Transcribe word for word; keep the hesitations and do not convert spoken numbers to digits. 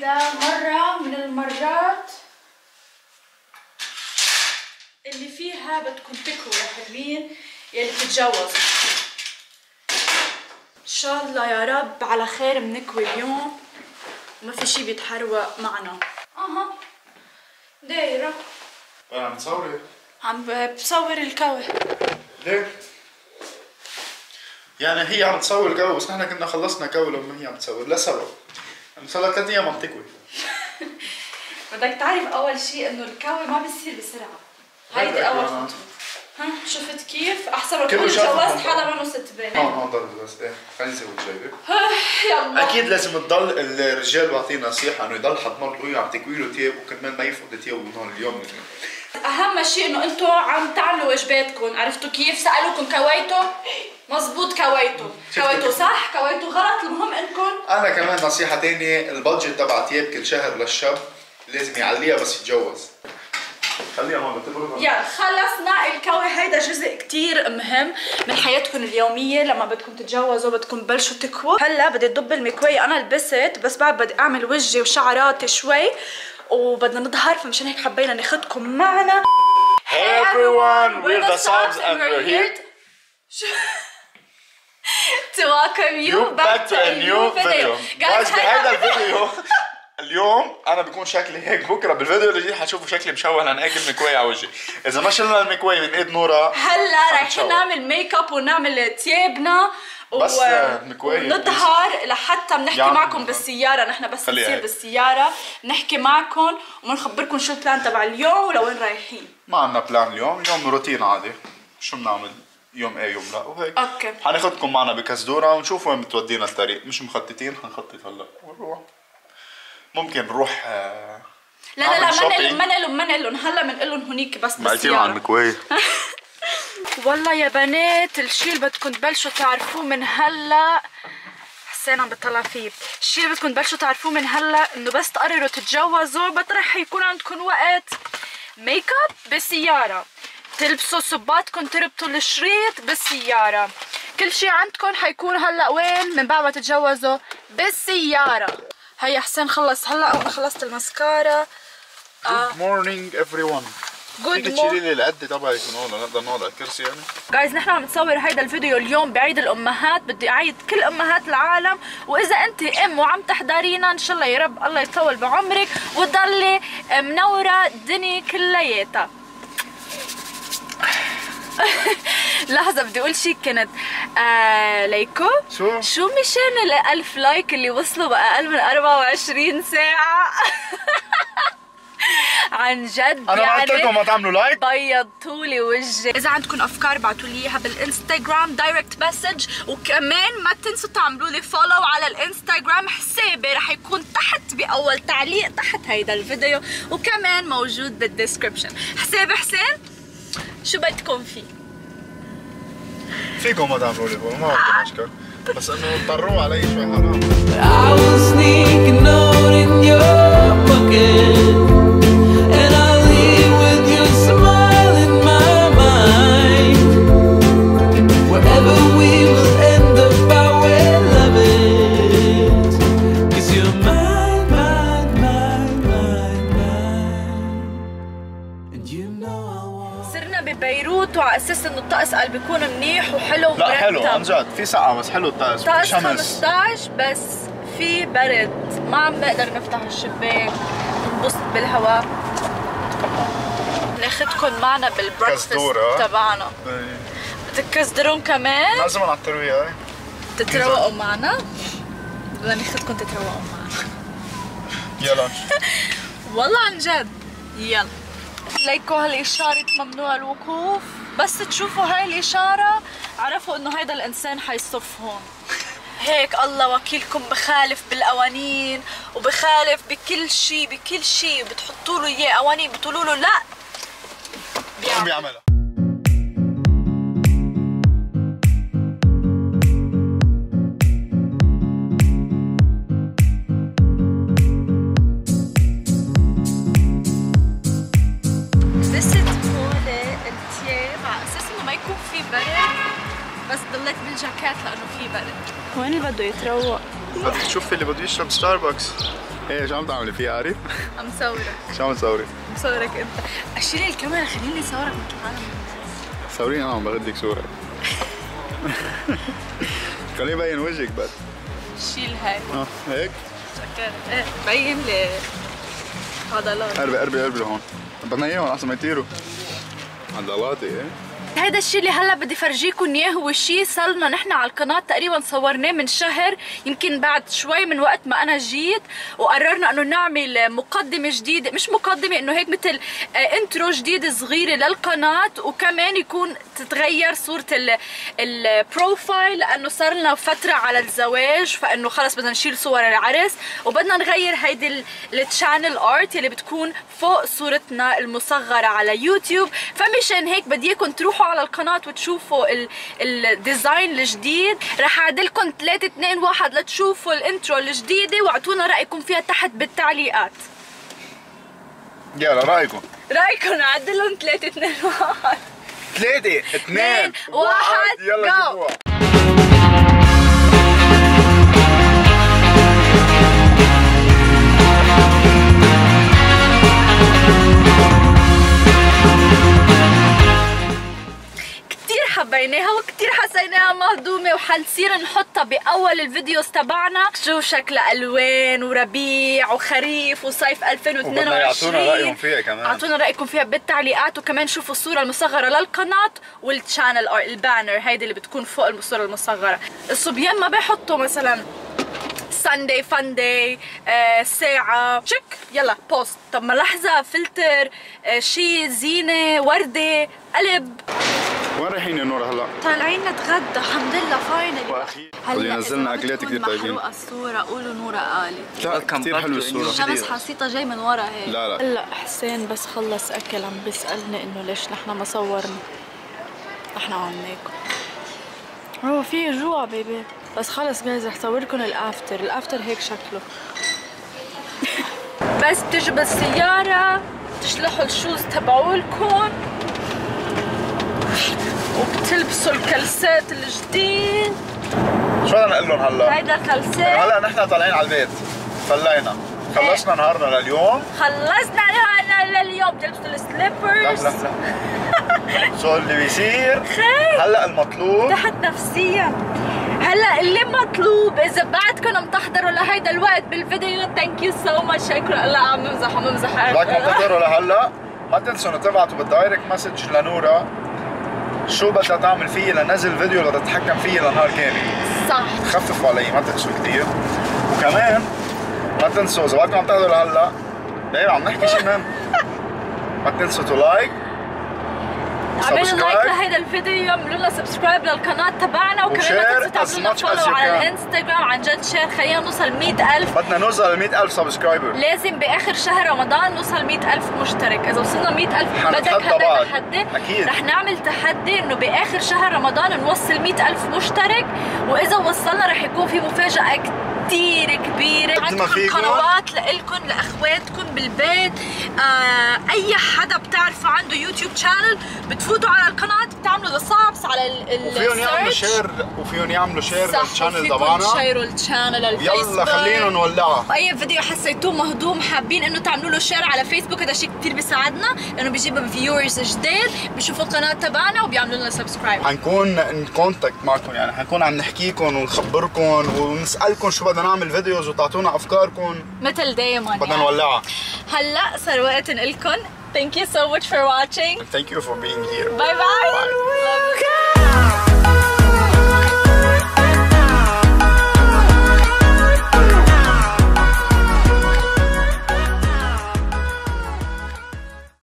كده مرة من المرات اللي فيها بدكم تكوا يا حلوين يلي بتتجوزوا. ان شاء الله يا رب على خير بنكوي اليوم وما في شي بيتحروق معنا. اها دايرة. عم تصوري؟ عم بصور الكوي. ليه؟ يعني هي عم تصور كوي بس نحن كنا خلصنا كوي لما هي عم تصور لسبب. عم صار ثلاث ايام عم تكوي. بدك تعرف اول شيء انه الكوي ما بيصير بسرعة. هيدي اول خطوة. ها شفت كيف؟ احسن ما تكون جوزت حدا منو ست بنات. اه اه ضل بس ايه خليني زود جايبك. يلا اكيد لازم تضل الرجال بعطيه نصيحة انه يضل حط مرته وهي عم تكوي له ثياب وكمان ما يفقد ثيابه نهار اليوم. اهم شيء انه انتم عم تعملوا واجباتكم، عرفتوا كيف؟ سالوكم كويتوا؟ مظبوط كويتوا، كويتوا صح، كويتوا غلط، المهم انكم انا كمان نصيحة ثانية، البادجت تبع ثياب كل شهر للشاب لازم يعليها بس يتجوز. خليها هون بتبرر. يلا خلصنا الكوي، هيدا جزء كثير مهم من حياتكم اليومية، لما بدكم تتجوزوا بدكم تبلشوا تكووا، هلا بدي ضب المكواية، أنا لبست بس بعد بدي أعمل وجهي وشعراتي شوي وبدنا نظهر، فمشان هيك حبينا ناخدكم معنا. Hey everyone, we're the SAABS and we're here to welcome you back to a new video. Guys, بهيدا الفيديو اليوم أنا بكون شكلي هيك، بكره بالفيديو الجديد حتشوفوا شكلي مشوه لأن أكل مكواية على وجهي، إذا ما شلنا المكواية من إيد نورا هلا رايحين نعمل ميك اب ونعمل ثيابنا بس نظهر لحتى بنحكي معكم بالسياره، نحن بس نصير بالسياره نحكي معكم وبنخبركم شو البلان تبع اليوم ولوين رايحين. ما عندنا بلان اليوم، اليوم روتين عادي، شو بنعمل يوم ايه يوم لا وهيك. اوكي حناخذكم معنا بكزدوره ونشوف وين بتودينا الطريق، مش مخططين، حنخطط هلا ونروح. ممكن نروح آه لا لا لا منلهم منلهم منلهم هلا بنقول لهم هونيك بس بالسياره. بعتيهم على المكوايه. والله يا بنات الشيء اللي بدكم تبلشوا تعرفوه من هلا، حسين عم بطلع فيه، الشيء اللي بدكم تبلشوا تعرفوه من هلا انه بس تقرروا تتجوزوا بطرح يكون عندكم وقت ميك اب بالسياره، تلبسوا صباطكم تربطوا الشريط بالسياره، كل شيء عندكم حيكون هلا وين من بعد ما تتجوزوا بالسياره. هيا حسين خلص هلا وخلصت المسكارا. Good morning everyone. جود مورنينج. تشيلي لي القد تبعك من هون نقدر نقعد على الكرسي يعني. جايز نحن عم نصور هيدا الفيديو اليوم بعيد الامهات، بدي اعيد كل امهات العالم، واذا انت ام وعم تحضرينا ان شاء الله يا رب الله يطول بعمرك وتضلي منوره الدنيا كلياتها. لحظة بدي اقول شيء كنت آه ليكو شو شو مشان الألف لايك اللي وصلوا بأقل من أربعة وعشرين ساعة. عن جد انا ما قلت لكم ما تعملوا لايك، بيضتوا لي وجهي. اذا عندكم افكار بعتوا لي اياها بالانستغرام دايركت مسج، وكمان ما تنسوا تعملوا لي فولو على الانستغرام، حسابي رح يكون تحت باول تعليق تحت هيدا الفيديو وكمان موجود بالديسكربشن. حسابي حسين شو بدكم فيه؟ فيكم ما تعملوا لي فولو ما بدي اشكر بس انه اضطروا علي شوي حرام. على اساس انه الطقس قال بيكون منيح وحلو ومرتب. لا حلو عن جد، في سقعه بس حلو الطقس، الطقس خمسطعش بس في برد، ما عم نقدر نفتح الشباك ننبسط بالهواء. ناخذكم معنا بالبريكفاست تبعنا. بدك كزدرون كمان؟ لازم على الترويقه. تتروقوا معنا؟ بدنا ناخذكم تتروقوا معنا. يلا. والله عن جد يلا. ليكو هالإشارة ممنوع الوقوف، بس تشوفوا هاي الإشارة عرفوا إنه هيدا الإنسان حيصف هون. هيك الله وكيلكم بخالف بالقوانين وبخالف بكل شيء، بكل شيء بتحطوا له إياه قوانين بتقولوا له لا بيعملها. لانه في برد. وين اللي بده يتروق؟ بدك تشوفي اللي بده يشرب ستاربكس. ايه شو عم تعملي فيها قريب؟ عم صورك. شو عم تصوري؟ عم صورك انت. اشيلي الكاميرا خليني صورك مثل العالم. صوريني انا عم بغدك صورة. خليني بين وجهك بس. شيل هاي. اه هيك؟ شكرا. ايه بين لي عضلات. قربي قربي قربي لهون. بدنا اياهم احسن ما يطيروا. عضلاتي ايه؟ هيدا الشيء اللي هلا بدي فرجيكم اياه هو شيء صلنا نحن على القناه تقريبا صورناه من شهر، يمكن بعد شوي من وقت ما انا جيت، وقررنا انه نعمل مقدمه جديده، مش مقدمه انه هيك مثل انترو جديد صغيره للقناه، وكمان يكون تتغير صوره البروفايل لانه صار لنا فتره على الزواج، فانه خلص بدنا نشيل صور العرس وبدنا نغير هيدي التشانل ارت اللي بتكون فوق صورتنا المصغره على يوتيوب، فمشان هيك بديكم تروحوا على القناه وتشوفوا الديزاين الجديد. رح اعدلكم ثلاثة اثنين واحد لتشوفوا الانترو الجديده واعطونا رايكم فيها تحت بالتعليقات. يلا رايكم رايكم عدلهم ثلاثة اثنين واحد ثلاثة اثنين واحد يلا جو. حبيناها وكتير حسيناها مهضومه وحنصير نحطها باول الفيديوز تبعنا، شوف شكلها الوان وربيع وخريف وصيف ألفين واثنين وعشرين. اعطونا رايكم فيها كمان، اعطونا رايكم فيها بالتعليقات، وكمان شوفوا الصوره المصغره للقناه والتشانل البانر هيدي اللي بتكون فوق الصوره المصغره. الصبيان ما بيحطوا مثلا ساندي فاندي آه ساعة تشيك يلا بوست، طب ما لحظة فلتر آه شي زينة وردة قلب. وين رايحين يا نورة هلا؟ طالعين نتغدى الحمد لله فاينلي واخيرا. هلا نزلنا اكلات كثير طيبين. محروقة الصورة قولوا نورة قالت. لا كثير حلوة الصورة. الشمس حسيتها جاي من ورا هيك. لا لا هلا حسين بس خلص اكل عم بيسألني انه ليش نحن ما صورنا. نحن عم ناكل. هو في جوع بيبي. بس خلص جايز رح صوركم الافتر، الافتر هيك شكله. بس بتجوا بالسيارة بتشلحوا الشوز تبعولكم وبتلبسوا الكلسات الجديد. شو بدنا نقول لهم هلا؟ هيدا الكلسات هلا نحن طالعين على البيت، فلينا، خلصنا نهارنا لليوم خلصنا نهارنا لليوم، بتلبسوا السليبرز. لا لا لا شو اللي بيصير؟ خير هلا المطلوب تحت نفسيا. هلا اللي مطلوب اذا بعدكم بتحضروا لهيدا الوقت بالفيديو ثانك يو سو ماتش، شكرا. لا عم بمزح عم بمزح بعدكم بتحضروا لهلا ما تنسوا تبعتوا بالدايركت مسج لنورا شو بدها تعمل فيه لنزل فيديو بدها تتحكم فيه لنهار كامل. صح خففوا علي ما تنسوا كثير، وكمان ما تنسوا اذا بعدكم عم تحضروا لهلا ليه عم نحكي شيء مهم ما تنسوا تو لايك، اعملوا لايك لهيدا الفيديو، اعملوا لنا سبسكرايب للقناه تبعنا، وكمان ما تنسوا تعملوا فولو على الانستغرام. عن جد شير خلينا نوصل مية ألف، بدنا نوصل ل مية ألف سبسكرايبر، لازم باخر شهر رمضان نوصل مية ألف مشترك. اذا وصلنا مية ألف بدك هذا تحدي، اكيد رح نعمل تحدي انه باخر شهر رمضان نوصل مية ألف مشترك، واذا وصلنا رح يكون في مفاجاه كثير كبيره. عندكم قنوات لإلكم لاخواتكم بالبيت، آه اي حدا بتعرفه عنده يوتيوب شانل بتفوتوا على القناه بتعملوا ذا سابس على ال وفيهم يعملوا شير وفيهم يعملوا شير للشانل تبعنا. صح شيروا الشانل للفيسبوك. يلا خلينا نولعها. اي فيديو حسيتوه مهضوم حابين انه تعملوا له شير على فيسبوك، هذا شيء كثير بيساعدنا لانه بيجيب فيورز جداد بيشوفوا القناه تبعنا وبيعملوا لنا سبسكرايب. حنكون ان كونتاكت معكم، يعني حنكون عم نحكيكم ونخبركم ونسالكم شو بدنا نعمل فيديوز وتعطونا افكاركم مثل دايما. بدنا يعني نولعها. هلا صار وقت نقول لكم thank you so much for watching. And thank you for being here. Bye bye. bye. bye. Love you.